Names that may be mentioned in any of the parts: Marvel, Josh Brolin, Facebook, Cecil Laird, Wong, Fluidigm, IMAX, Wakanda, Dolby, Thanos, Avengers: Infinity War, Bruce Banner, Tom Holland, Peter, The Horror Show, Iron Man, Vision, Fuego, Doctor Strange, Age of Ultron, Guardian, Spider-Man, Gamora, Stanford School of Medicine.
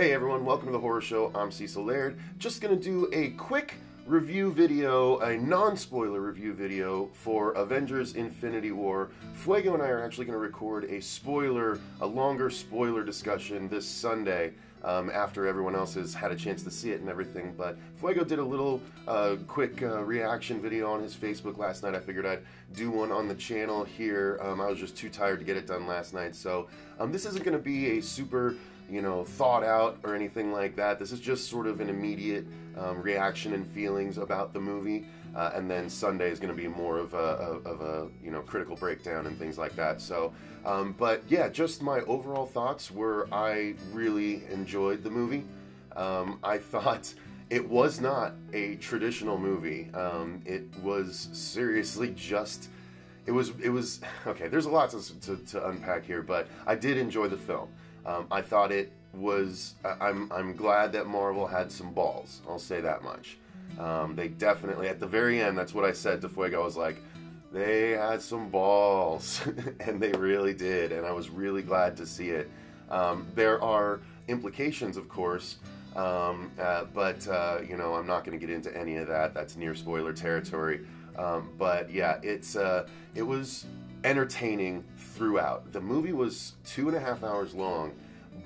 Hey everyone, welcome to The Horror Show. I'm Cecil Laird. Just gonna do a quick review video, a non-spoiler review video for Avengers: Infinity War. Fuego and I are actually gonna record a longer spoiler discussion this Sunday after everyone else has had a chance to see it and everything, but Fuego did a little quick reaction video on his Facebook last night. I figured I'd do one on the channel here. I was just too tired to get it done last night, so this isn't gonna be a super thought out or anything like that. This is just sort of an immediate reaction and feelings about the movie, and then Sunday is going to be more of a critical breakdown and things like that. So, but yeah, just my overall thoughts were I really enjoyed the movie. I thought it was not a traditional movie. It was seriously just. It was okay. There's a lot to unpack here, but I did enjoy the film. I thought it was. I'm glad that Marvel had some balls. I'll say that much. They definitely at the very end. That's what I said to Fuego. I was like, they had some balls, and they really did. And I was really glad to see it. There are implications, of course, but I'm not going to get into any of that. That's near spoiler territory. But yeah, it was entertaining throughout. The movie was 2.5 hours long,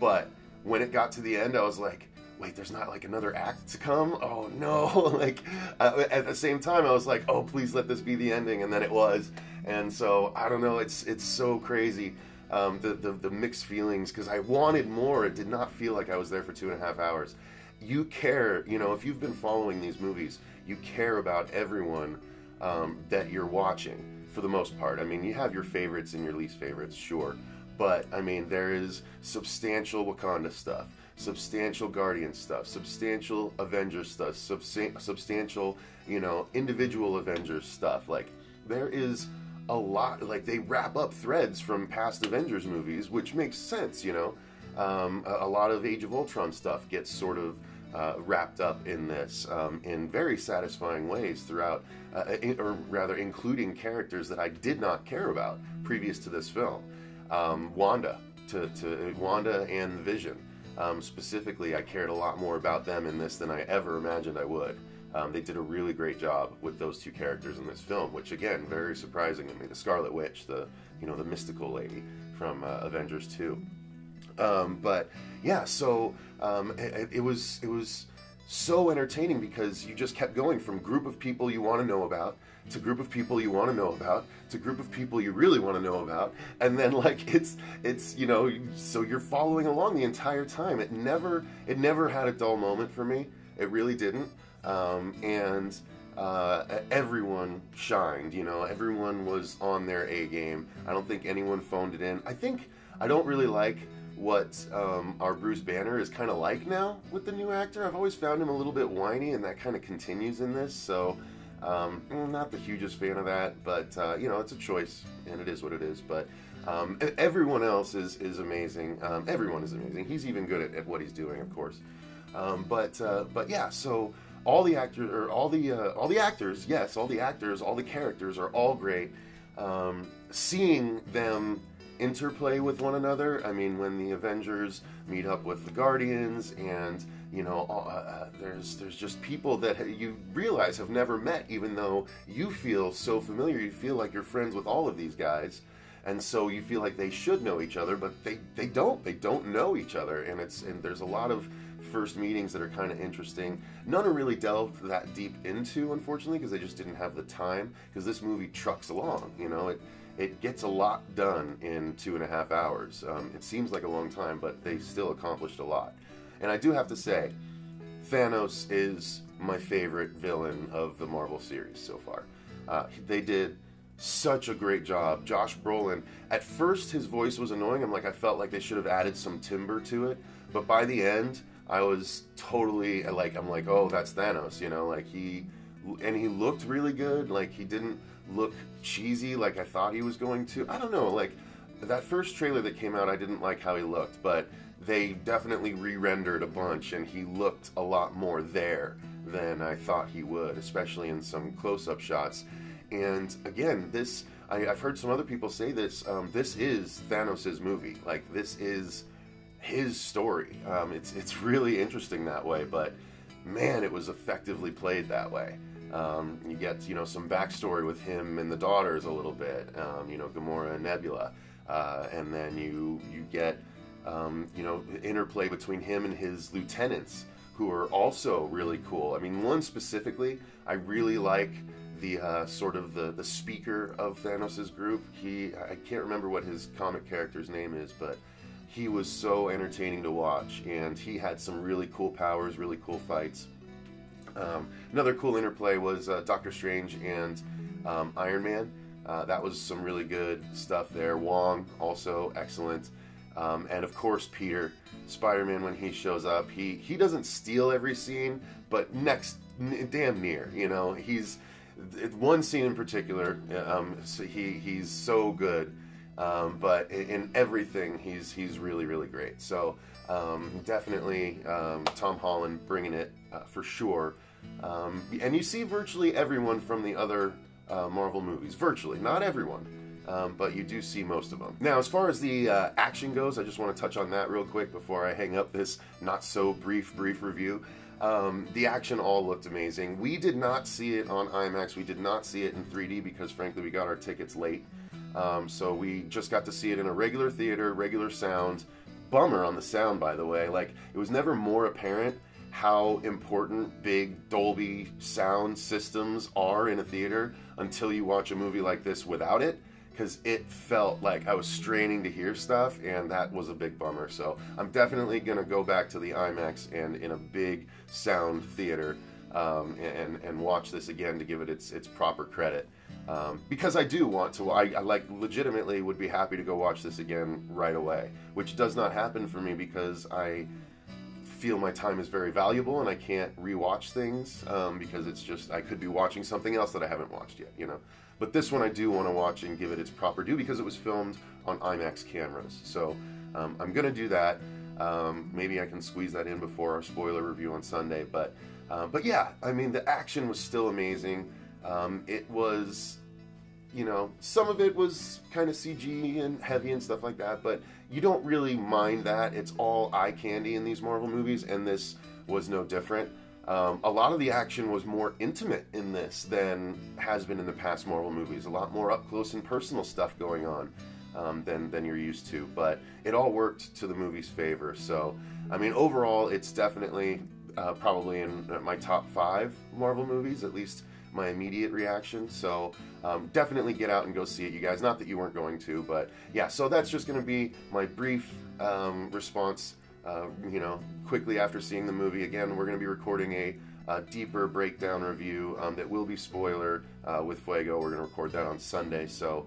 but when it got to the end, I was like, wait, there's not like another act to come? Oh no. Like at the same time I was like, oh, please let this be the ending. And then it was. And so I don't know. It's so crazy. The mixed feelings, cause I wanted more. It did not feel like I was there for 2.5 hours. You care, if you've been following these movies, you care about everyone that you're watching for the most part. I mean, you have your favorites and your least favorites, sure, but I mean, there is substantial Wakanda stuff, substantial Guardian stuff, substantial Avengers stuff, substantial, individual Avengers stuff. Like, there is a lot. Like, they wrap up threads from past Avengers movies, which makes sense, a lot of Age of Ultron stuff gets sort of wrapped up in this in very satisfying ways throughout, including characters that I did not care about previous to this film. Wanda and Vision, specifically, I cared a lot more about them in this than I ever imagined I would. They did a really great job with those two characters in this film, which again, very surprising to me. The Scarlet Witch, the mystical lady from Avengers 2. But yeah, so it was so entertaining because you just kept going from group of people you want to know about to group of people you want to know about to group of people you really want to know about, and then like it's so you're following along the entire time. It never had a dull moment for me. It really didn't. Everyone shined. Everyone was on their A game. I don't think anyone phoned it in. I don't really like what our Bruce Banner is kind of like now with the new actor. I've always found him a little bit whiny, and that kind of continues in this, so I'm not the hugest fan of that, but it's a choice, and it is what it is, but everyone else is amazing. Everyone is amazing. He's even good at what he's doing, of course. But yeah, so all the actors, all the characters are all great. Seeing them interplay with one another. I mean, when the Avengers meet up with the Guardians, and there's just people that you realize have never met, even though you feel so familiar, you feel like you're friends with all of these guys, and so you feel like they should know each other, but they don't know each other, and there's a lot of first meetings that are kind of interesting. None are really delved that deep into, unfortunately, because they just didn't have the time. Because this movie trucks along, It gets a lot done in 2.5 hours. It seems like a long time, but they still accomplished a lot. And I do have to say, Thanos is my favorite villain of the Marvel series so far. They did such a great job. Josh Brolin, at first his voice was annoying. I felt like they should have added some timbre to it. But by the end, I was totally like, oh, that's Thanos, and he looked really good. Like, he didn't look cheesy like I thought he was going to. I don't know, like, that first trailer that came out, I didn't like how he looked, but they definitely re-rendered a bunch, and he looked a lot more there than I thought he would, especially in some close-up shots. And again, this, I've heard some other people say this, this is Thanos' movie. Like, this is his story. It's really interesting that way, but man, it was effectively played that way. You get, you know, some backstory with him and the daughters a little bit, you know, Gamora and Nebula, and then you get, you know, interplay between him and his lieutenants, who are also really cool. I mean, one specifically, I really like the sort of the speaker of Thanos's group. I can't remember what his comic character's name is, but he was so entertaining to watch, and he had some really cool powers, really cool fights. Another cool interplay was Doctor Strange and Iron Man. That was some really good stuff there. Wong, also excellent. And of course Peter, Spider-Man, when he shows up, he doesn't steal every scene, but damn near, you know. He's one scene in particular, so he's so good, but in everything he's really, really great. So definitely Tom Holland bringing it for sure. And you see virtually everyone from the other Marvel movies, virtually, not everyone. But you do see most of them. Now, as far as the action goes, I just want to touch on that real quick before I hang up this not-so-brief review. The action all looked amazing. We did not see it on IMAX. We did not see it in 3D because, frankly, we got our tickets late. So we just got to see it in a regular theater, regular sound. Bummer on the sound, by the way. Like, it was never more apparent how important big Dolby sound systems are in a theater until you watch a movie like this without it, because it felt like I was straining to hear stuff, and that was a big bummer. So I'm definitely gonna go back to the IMAX and in a big sound theater and watch this again to give it its proper credit. Because I do want to, I like legitimately would be happy to go watch this again right away, which does not happen for me because I feel my time is very valuable and I can't rewatch things because it's just, I could be watching something else that I haven't watched yet, you know. But this one I do want to watch and give it its proper due because it was filmed on IMAX cameras. So I'm going to do that. Maybe I can squeeze that in before our spoiler review on Sunday. But yeah, I mean, the action was still amazing. It was, you know, some of it was kind of CG and heavy and stuff like that, but you don't really mind that. It's all eye candy in these Marvel movies, and this was no different. A lot of the action was more intimate in this than has been in the past Marvel movies. A lot more up close and personal stuff going on than you're used to, but it all worked to the movie's favor. So, I mean, overall, it's definitely probably in my top 5 Marvel movies, at least my immediate reaction. So definitely get out and go see it, you guys. Not that you weren't going to, but yeah, so that's just going to be my brief response. You know, quickly after seeing the movie. Again, we're going to be recording a deeper breakdown review that will be spoiler with Fuego. We're going to record that on Sunday, so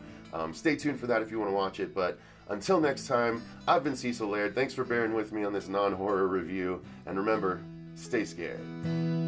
stay tuned for that if you want to watch it. But until next time, I've been Cecil Laird. Thanks for bearing with me on this non-horror review, and remember, stay scared.